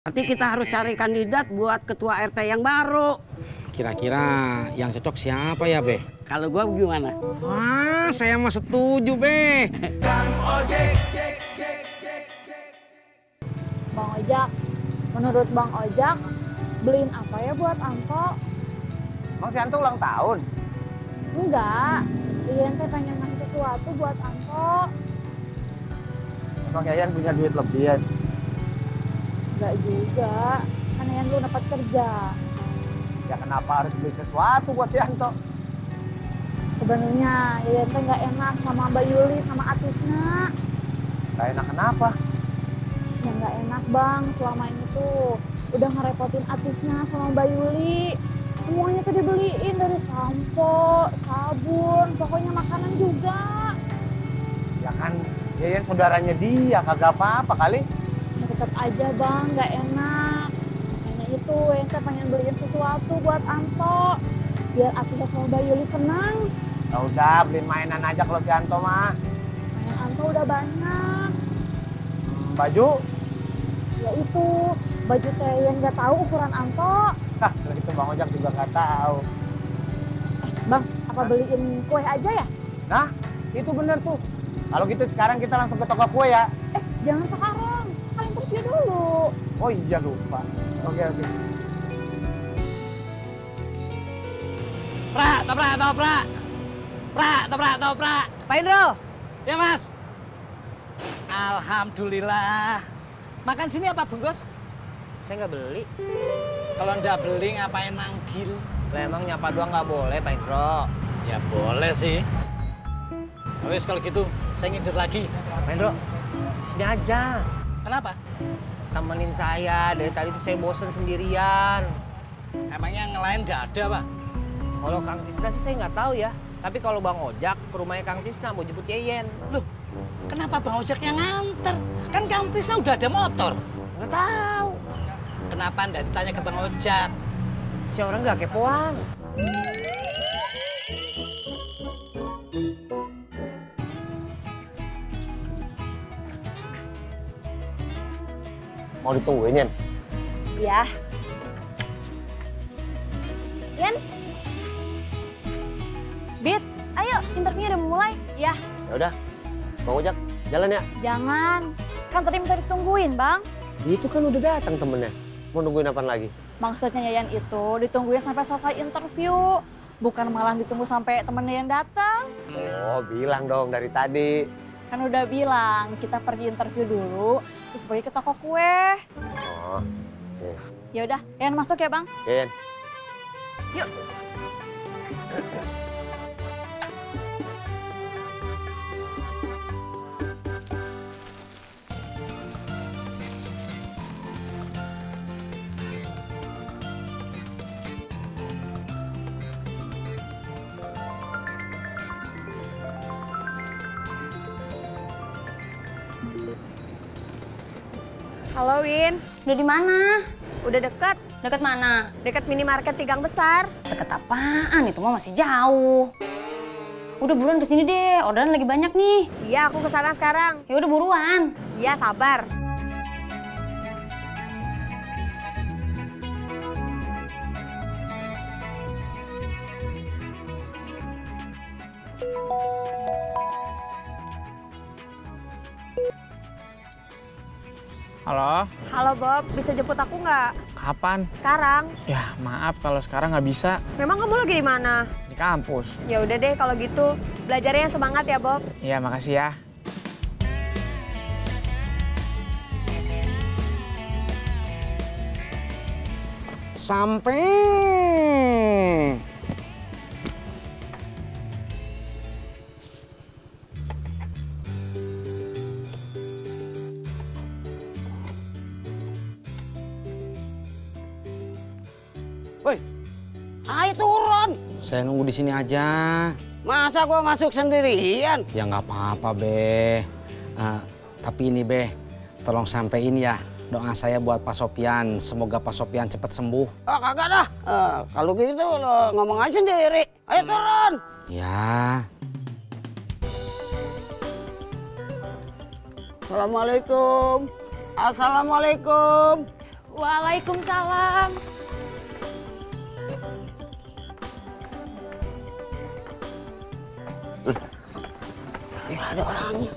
Berarti kita harus cari kandidat buat ketua RT yang baru. Kira-kira yang cocok siapa ya, Be? Kalau gua gimana? Wah, saya mah setuju, Be. Bang Ojek, Bang Ojak, menurut Bang Ojak, beliin apa ya buat Angko? Bang Sianto ulang tahun? Enggak, Yayan teh pengen ngasih sesuatu buat Angko. Bang Yayan punya duit lebih ya? Enggak juga, kan Yayan belum dapat kerja. Ya kenapa harus beli sesuatu buat Sianto? Sebenarnya Yayan teh nggak enak sama Mbak Yuli sama Atisna. Nggak enak kenapa? Ya nggak enak Bang, selama ini tuh udah ngerepotin Atisnya sama Mbak Yuli. Semuanya tuh dibeliin, dari sampo, sabun, pokoknya makanan juga. Ya kan, Yayan saudaranya dia, kagak apa-apa kali. Ya tetep aja Bang, nggak enak. Makanya itu, Yayan teh pengen beliin sesuatu buat Anto. Biar Atisnya sama Mbak Yuli senang. Ya udah, beliin mainan aja kalau si Anto mah. Mainan Anto udah banyak. Baju? Ya itu, baju teh Yayan nggak tahu ukuran Anto. Hah, itu Bang Ojak juga nggak tahu. Bang, apa beliin kue aja ya? Nah, itu bener tuh. Kalau gitu sekarang kita langsung ke toko kue ya. Jangan sekarang. Kalian interview dulu. Oh iya, lupa. Oke. Toprak. Pak Indro. Ya, Mas. Alhamdulillah. Makan sini apa, bungkus? Saya nggak beli. Kalau nggak beli, ngapain manggil? Lah emang nyapa doang nggak boleh, Pak Indro? Ya boleh sih. Wes kalau gitu, saya ngider lagi. Pak Indro, sini aja. Kenapa? Temenin saya, dari tadi tuh saya bosen sendirian. Emangnya yang lain nggak ada, Pak? Kalau Kang Tisna sih saya nggak tahu ya. Tapi kalau Bang Ojak ke rumahnya Kang Tisna mau jemput Yayan. Loh, kenapa Bang Ojaknya nganter? Kan Kang Tisna udah ada motor. Nggak tahu. Kenapa nggak ditanya ke Bang Ojak? Si orang nggak kepoan. Mau ditungguin, Yan? Iya. Yan? Bit, ayo interview udah mulai. Iya. Ya udah, Bang Ojak jalan ya? Jangan. Kan tadi minta ditungguin, Bang. Itu kan udah datang temennya. Mau nungguin apaan lagi? Maksudnya Yayan itu ditungguin sampai selesai interview. Bukan malah ditunggu sampai temennya yang datang. Oh, bilang dong dari tadi. Kan udah bilang, kita pergi interview dulu, terus pergi ke toko kue. Oh, iya. Yaudah, Yayan masuk ya Bang? Yayan. Yuk. Halo Win, udah di mana? Udah deket. Deket mana? Deket minimarket di Gang Besar. Deket apaan? Itu mah masih jauh. Udah buruan kesini deh, orderan lagi banyak nih. Iya, aku kesana sekarang. Ya udah buruan. Iya, sabar. Halo? Halo Bob, bisa jemput aku nggak? Kapan? Sekarang. Ya maaf kalau sekarang nggak bisa. Memang kamu lagi di mana? Di kampus. Ya udah deh kalau gitu, belajarnya semangat ya Bob. Iya makasih ya. Sampai. Ayo turun. Saya nunggu di sini aja. Masa gua masuk sendirian? Ya nggak apa-apa, Be. Tapi ini, Be, tolong sampein ya doa saya buat Pak Sopyan. Semoga Pak Sopyan cepat sembuh. Oh, kagak dah. Kalau gitu lo ngomong aja sendiri. Ayo turun. Ya. Assalamualaikum. Assalamualaikum. Waalaikumsalam. Ya, ada orangnya.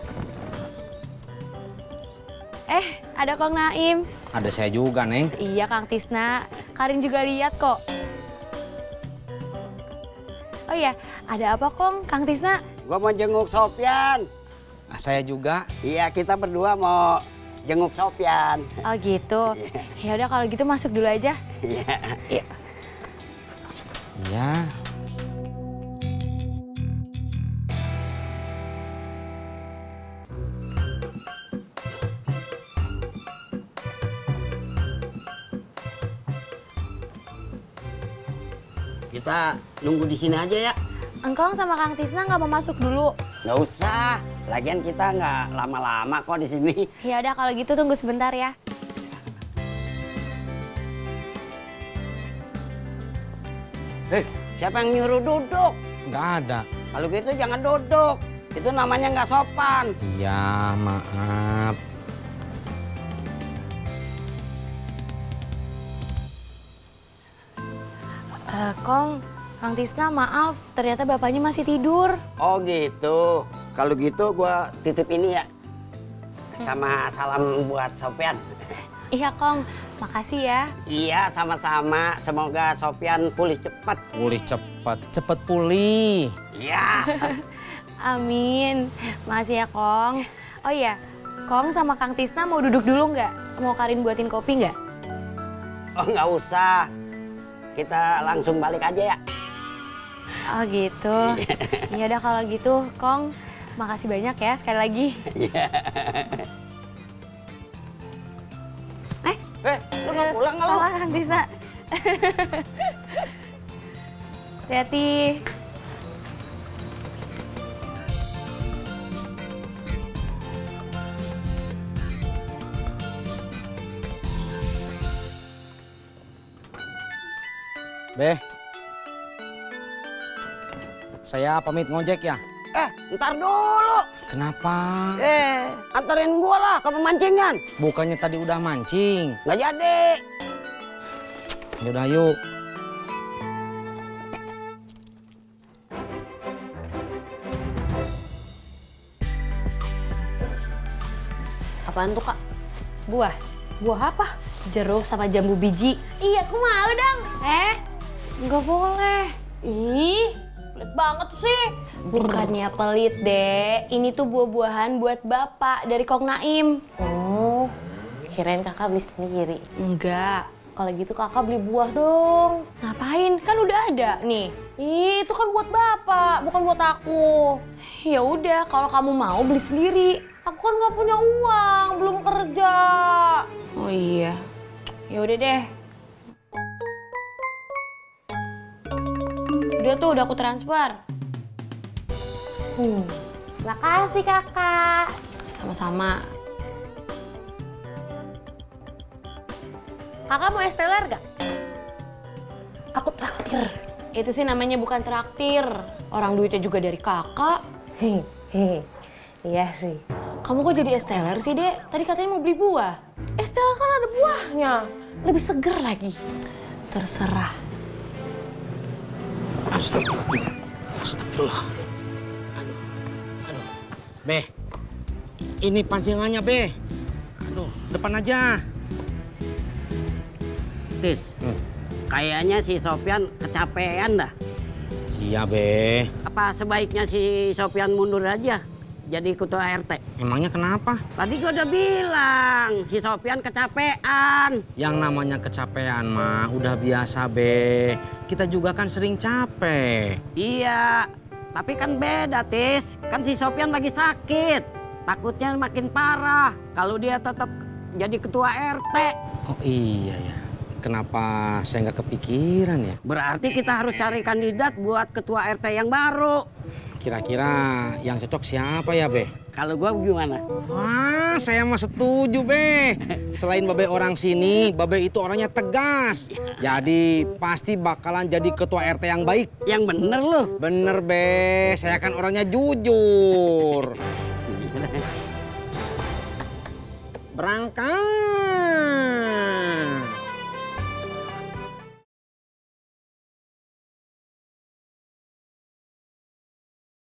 Ada Kang Naim. Ada saya juga, Neng. Iya, Kang Tisna. Karin juga lihat kok. Oh iya, ada apa, Kang Tisna? Gua mau jenguk Sopyan. Nah, saya juga. Iya, kita berdua mau jenguk Sopyan. Oh gitu. Ya udah kalau gitu masuk dulu aja. Iya. Iya. Ya. Kita nunggu di sini aja ya. Engkong sama Kang Tisna nggak mau masuk dulu? Nggak usah. Lagian kita nggak lama-lama kok di sini. Ya udah kalau gitu tunggu sebentar ya. Hei, siapa yang nyuruh duduk? Nggak ada. Kalau gitu jangan duduk. Itu namanya nggak sopan. Iya, maaf. Kang Tisna maaf, ternyata bapaknya masih tidur. Oh gitu, kalau gitu gua titip ini ya, sama salam buat Sopyan. Iya Kong, makasih ya. Iya sama-sama, semoga Sopyan pulih cepat. Pulih cepat, cepat pulih. Iya. Amin, makasih ya Kong. Oh iya, Kong sama Kang Tisna mau duduk dulu nggak? Mau Karin buatin kopi nggak? Oh nggak usah. Kita langsung balik aja ya. Oh gitu. Ya udah kalau gitu, Kong, makasih banyak ya sekali lagi. Lu nggak pulang nggak? Salah, Kang Tisna. Hati-hati. Beh, saya pamit ngojek ya? Ntar dulu. Kenapa? Antarin gua lah ke pemancingan. Bukannya tadi udah mancing. Nggak jadi. Yaudah yuk. Apaan tuh, Kak? Buah? Buah apa? Jeruk sama jambu biji. Iya, aku mau dong. Nggak boleh. Ih, pelit banget sih. Bukannya pelit, Dek. Ini tuh buah-buahan buat Bapak dari Kong Naim. Oh, kirain Kakak beli sendiri. Enggak. Kalau gitu Kakak beli buah dong. Ngapain? Kan udah ada nih. Ih, itu kan buat Bapak, bukan buat aku. Ya udah, kalau kamu mau beli sendiri. Aku kan nggak punya uang, belum kerja. Oh iya. Ya udah deh. Udah tuh, udah aku transfer. Makasih Kakak. Sama-sama. Kakak mau es teler gak? Aku traktir. Itu sih namanya bukan traktir. Orang duitnya juga dari Kakak. Iya sih. Kamu kok jadi es teler sih, Dek? Tadi katanya mau beli buah. Es teler kan ada buahnya. Lebih seger lagi. Terserah. Astagfirullah. Astagfirullah. Aduh. Aduh. Beh. Ini pancingannya, Beh. Aduh, depan aja. Tis. Kayaknya si Sopyan kecapean dah. Iya, Beh. Apa sebaiknya si Sopyan mundur aja jadi ketua RT? Emangnya kenapa? Tadi gua udah bilang si Sopyan kecapean. Yang namanya kecapean mah udah biasa, Beh. Kita juga kan sering capek. Iya, tapi kan beda, Tis. Kan si Sopyan lagi sakit. Takutnya makin parah kalau dia tetap jadi ketua RT. Oh iya ya. Kenapa saya nggak kepikiran ya? Berarti kita harus cari kandidat buat ketua RT yang baru. Kira-kira yang cocok siapa ya, Beh? Kalau gua gimana? Wah, saya mah setuju, Beh. Selain Babe orang sini, Babe itu orangnya tegas. Jadi pasti bakalan jadi ketua RT yang baik. Yang bener loh. Bener, Beh. Saya kan orangnya jujur. Berangkat.